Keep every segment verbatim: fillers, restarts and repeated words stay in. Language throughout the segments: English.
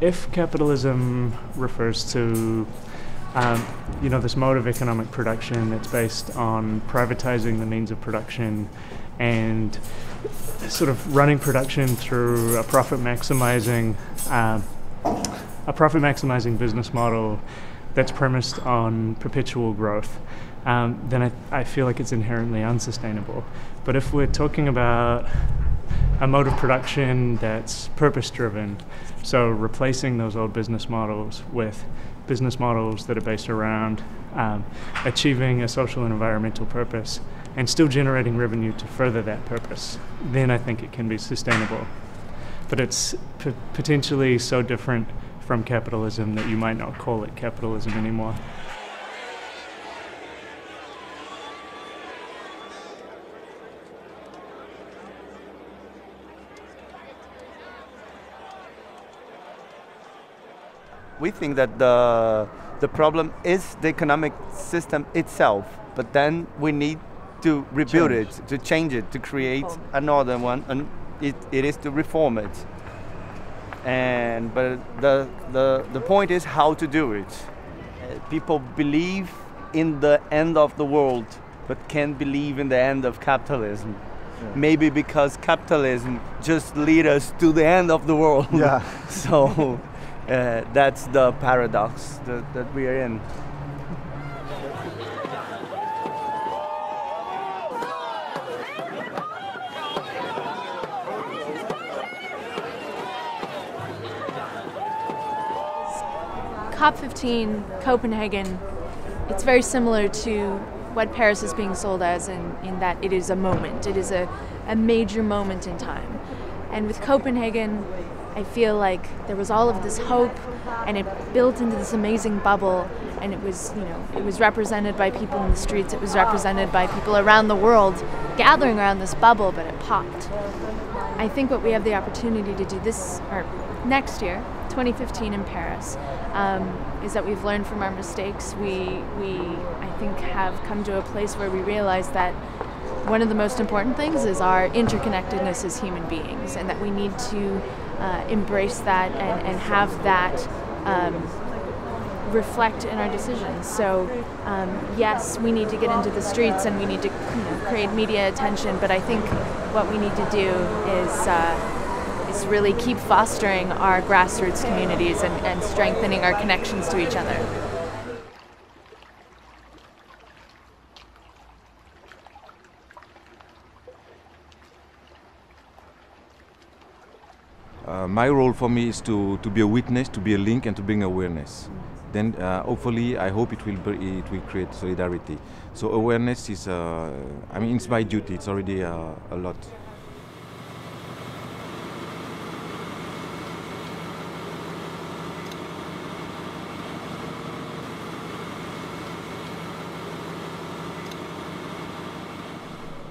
if capitalism refers to um, you know, this mode of economic production that's based on privatizing the means of production and sort of running production through a profit maximizing uh, a profit maximizing business model that's premised on perpetual growth, um, then I, I feel like it's inherently unsustainable. But if we're talking about a mode of production that's purpose-driven, so replacing those old business models with business models that are based around um, achieving a social and environmental purpose and still generating revenue to further that purpose, then I think it can be sustainable. But it's p- potentially so different from capitalism that you might not call it capitalism anymore. We think that the, the problem is the economic system itself, but then we need to rebuild change. it, to change it, to create reform. another one, and it, it is to reform it. And but the, the, the point is how to do it. Uh, people believe in the end of the world, but can't believe in the end of capitalism. Yeah. Maybe because capitalism just leads us to the end of the world. Yeah. So. Uh, that's the paradox that, that we are in. C O P fifteen, Copenhagen, it's very similar to what Paris is being sold as in, in that it is a moment. It is a, a major moment in time. And with Copenhagen, I feel like there was all of this hope, and it built into this amazing bubble, and it was, you know, it was represented by people in the streets, it was represented by people around the world gathering around this bubble, but it popped. I think what we have the opportunity to do this, or next year, twenty fifteen in Paris, um, is that we've learned from our mistakes. We, we, I think, have come to a place where we realize that one of the most important things is our interconnectedness as human beings, and that we need to uh, embrace that and, and have that um, reflect in our decisions. So um, yes, we need to get into the streets and we need to, you know, create media attention, but I think what we need to do is, uh, is really keep fostering our grassroots communities and, and strengthening our connections to each other. Uh, my role for me is to, to be a witness, to be a link, and to bring awareness. Then uh, hopefully, I hope it will, be, it will create solidarity. So awareness is, uh, I mean, it's my duty, it's already uh, a lot.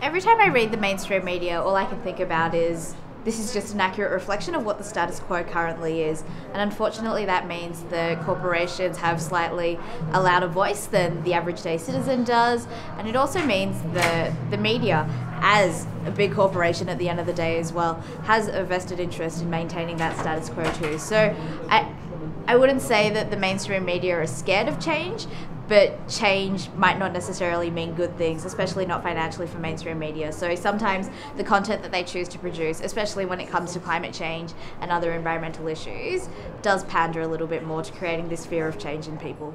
Every time I read the mainstream media, all I can think about is this is just an accurate reflection of what the status quo currently is. And unfortunately, that means the corporations have slightly a louder voice than the average day citizen does. And it also means the, the media, as a big corporation at the end of the day as well, has a vested interest in maintaining that status quo too. So I, I wouldn't say that the mainstream media are scared of change, but change might not necessarily mean good things, especially not financially for mainstream media. So sometimes the content that they choose to produce, especially when it comes to climate change and other environmental issues, does pander a little bit more to creating this fear of change in people.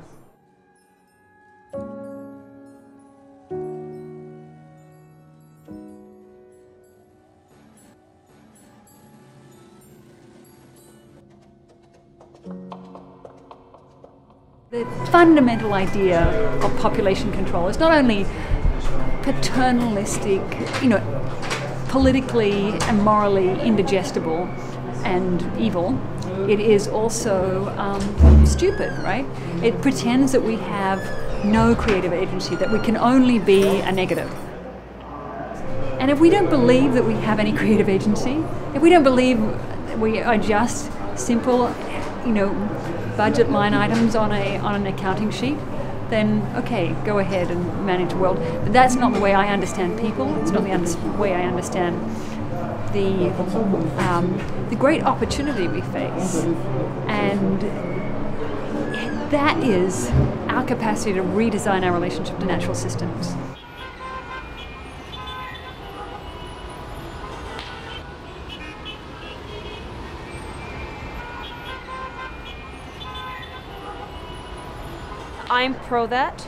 The fundamental idea of population control is not only paternalistic, you know, politically and morally indigestible and evil, it is also um, stupid, right? It pretends that we have no creative agency, that we can only be a negative. And if we don't believe that we have any creative agency, if we don't believe that we are just simple, you know, budget line items on a on an accounting sheet, then okay, go ahead and manage the world. But that's not the way I understand people. It's not the under way I understand the um, the great opportunity we face, and that is our capacity to redesign our relationship to natural systems. I'm pro that,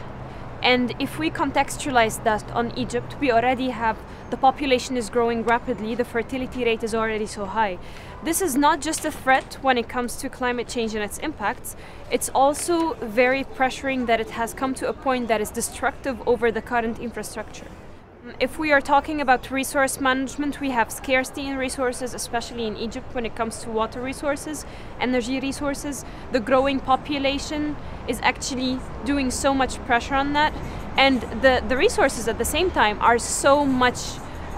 and if we contextualize that on Egypt, we already have the population is growing rapidly, the fertility rate is already so high. This is not just a threat when it comes to climate change and its impacts, it's also very pressuring that it has come to a point that is destructive over the current infrastructure. If we are talking about resource management, we have scarcity in resources, especially in Egypt when it comes to water resources, energy resources. The growing population is actually doing so much pressure on that. And the, the resources at the same time are so much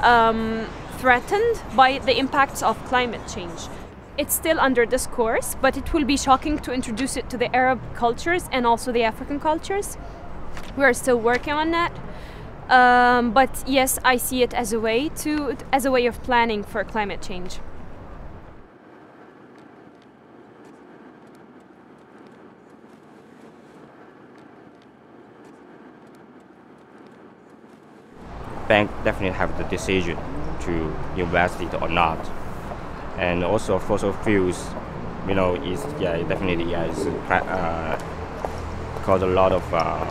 um, threatened by the impacts of climate change. It's still under discourse, but it will be shocking to introduce it to the Arab cultures and also the African cultures. We are still working on that. Um, but yes, I see it as a way to, as a way of planning for climate change. Bank definitely have the decision to invest it or not, and also fossil fuels, you know, is yeah definitely yeah is uh, cause a lot of. Uh,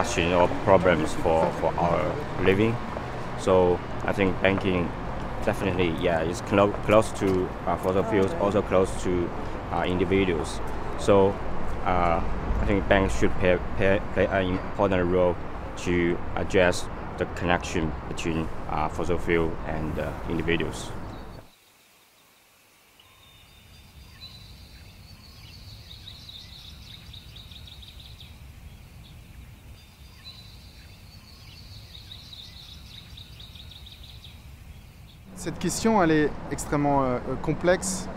question or problems for, for our living. So I think banking definitely yeah, is clo close to uh, fossil fuels, also close to uh, individuals. So uh, I think banks should pay, pay, play an important role to address the connection between uh, fossil fuel and uh, individuals. Cette question, elle est extrêmement euh, complexe.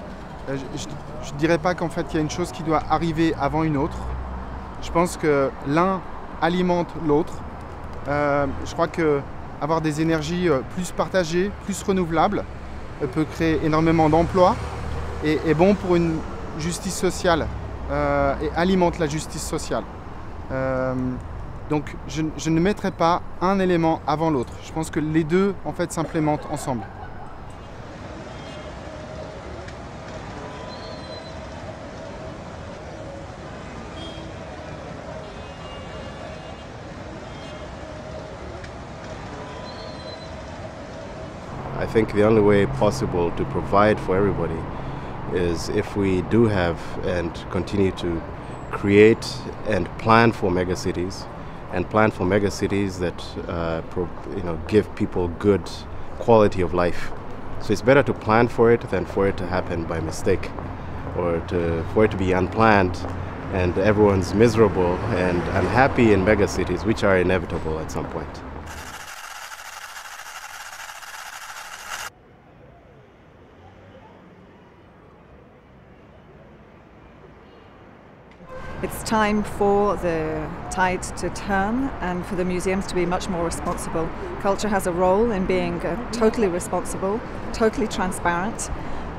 Euh, je ne dirais pas qu'en fait, il y a une chose qui doit arriver avant une autre. Je pense que l'un alimente l'autre. Euh, je crois qu'avoir des énergies euh, plus partagées, plus renouvelables, euh, peut créer énormément d'emplois et est bon pour une justice sociale euh, et alimente la justice sociale. Euh, donc, je, je ne mettrai pas un élément avant l'autre. Je pense que les deux, en fait, s'implémentent ensemble. I think the only way possible to provide for everybody is if we do have and continue to create and plan for megacities, and plan for megacities that uh, pro you know give people good quality of life. So it's better to plan for it than for it to happen by mistake, or to, for it to be unplanned and everyone's miserable and unhappy in megacities, which are inevitable at some point. It's time for the tide to turn and for the museums to be much more responsible. Culture has a role in being uh, totally responsible, totally transparent,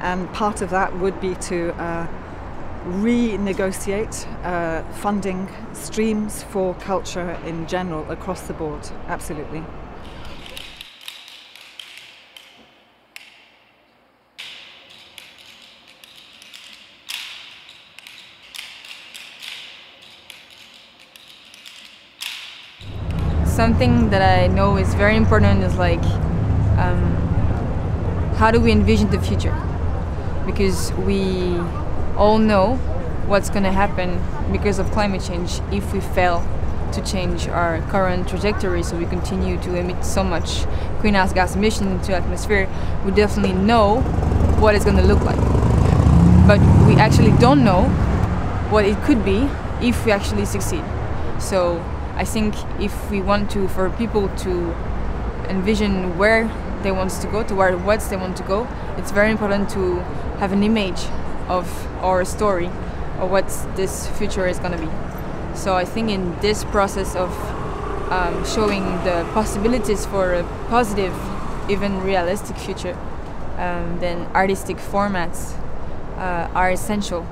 and part of that would be to uh, renegotiate uh, funding streams for culture in general across the board, absolutely. Something that I know is very important is like, um, how do we envision the future? Because we all know what's going to happen because of climate change if we fail to change our current trajectory, so we continue to emit so much greenhouse gas emissions into the atmosphere. We definitely know what it's going to look like. But we actually don't know what it could be if we actually succeed. So I think if we want to, for people to envision where they want to go, to where what they want to go, it's very important to have an image of our story or what this future is going to be. So I think in this process of um, showing the possibilities for a positive, even realistic future, um, then artistic formats uh, are essential.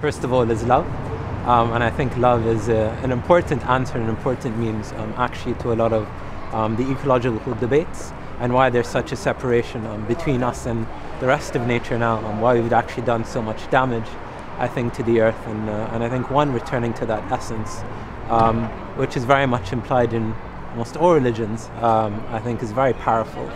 First of all, there's love. Um, and I think love is uh, an important answer, an important means um, actually to a lot of um, the ecological debates and why there's such a separation um, between us and the rest of nature now, and why we've actually done so much damage, I think, to the earth. And, uh, and I think one, returning to that essence, um, which is very much implied in almost all religions, um, I think is very powerful.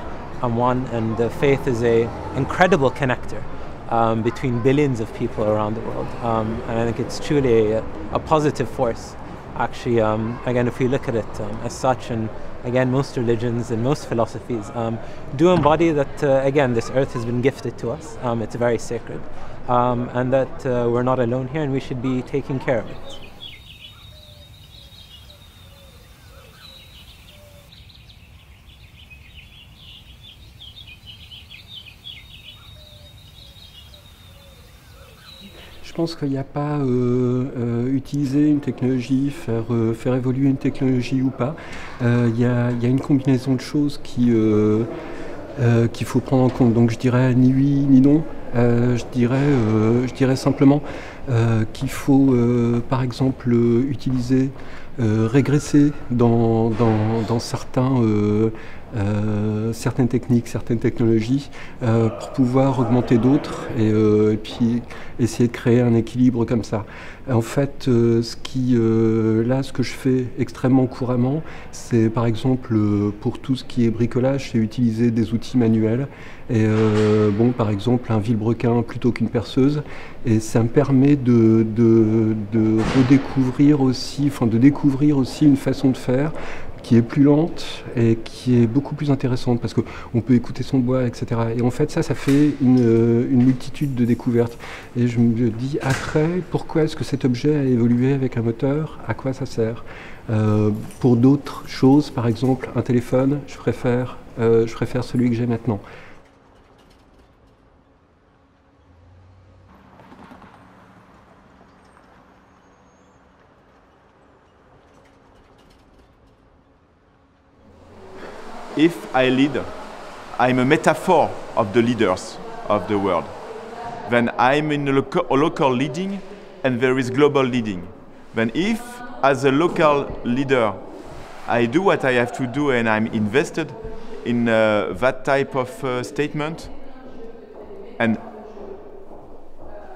And one, and the faith is a incredible connector. Um, between billions of people around the world. Um, and I think it's truly a, a positive force, actually. Um, again, if we look at it um, as such, and again, most religions and most philosophies um, do embody that, uh, again, this earth has been gifted to us. Um, it's very sacred, um, and that uh, we're not alone here and we should be taking care of it. Je pense qu'il n'y a pas euh, euh, utiliser une technologie, faire, euh, faire évoluer une technologie ou pas. Euh, il y a, il y a une combinaison de choses qui, euh, euh, qu'il faut prendre en compte. Donc je dirais ni oui ni non. Euh, je, dirais, euh, je dirais simplement euh, qu'il faut euh, par exemple euh, utiliser, euh, régresser dans, dans, dans certains, euh, euh, certaines techniques, certaines technologies euh, pour pouvoir augmenter d'autres et, euh, et puis essayer de créer un équilibre comme ça. En fait, euh, ce qui, euh, là, ce que je fais extrêmement couramment, c'est par exemple euh, pour tout ce qui est bricolage, c'est utiliser des outils manuels et euh, bon, par exemple un vilebrequin plutôt qu'une perceuse, et ça me permet de, de, de redécouvrir aussi, enfin de découvrir aussi une façon de faire qui est plus lente et qui est beaucoup plus intéressante parce qu'on peut écouter son bois, et cetera. Et en fait, ça, ça fait une, une multitude de découvertes. Et je me dis, après, pourquoi est-ce que cet objet a évolué avec un moteur? À quoi ça sert? Euh, pour d'autres choses, par exemple, un téléphone, je préfère, euh, je préfère celui que j'ai maintenant. If I lead, I'm a metaphor of the leaders of the world. Then I'm in a local, a local leading, and there is global leading. Then if, as a local leader, I do what I have to do and I'm invested in uh, that type of uh, statement, and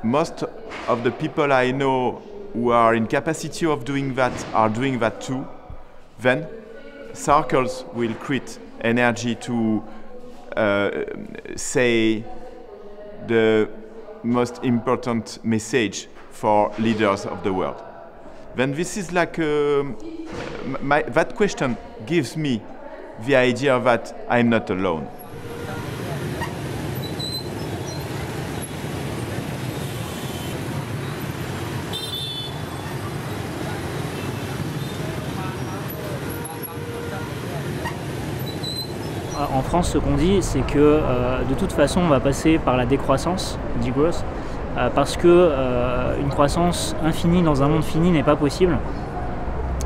most of the people I know who are in capacity of doing that are doing that too, then circles will create energy to uh, say the most important message for leaders of the world. Then this is like um, my, that question gives me the idea that I'm not alone. En France, ce qu'on dit, c'est que euh, de toute façon, on va passer par la décroissance, degrowth, euh, parce que euh, une croissance infinie dans un monde fini n'est pas possible.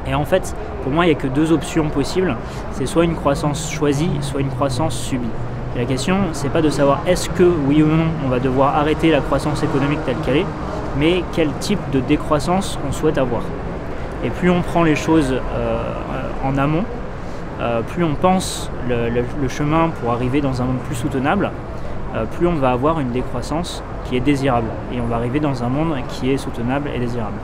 Et en fait, pour moi, il n'y a que deux options possibles. C'est soit une croissance choisie, soit une croissance subie. Et la question, c'est pas de savoir est-ce que, oui ou non, on va devoir arrêter la croissance économique telle qu'elle est, mais quel type de décroissance on souhaite avoir. Et plus on prend les choses euh, en amont, Euh, plus on pense le, le, le chemin pour arriver dans un monde plus soutenable, euh, plus on va avoir une décroissance qui est désirable. Et on va arriver dans un monde qui est soutenable et désirable.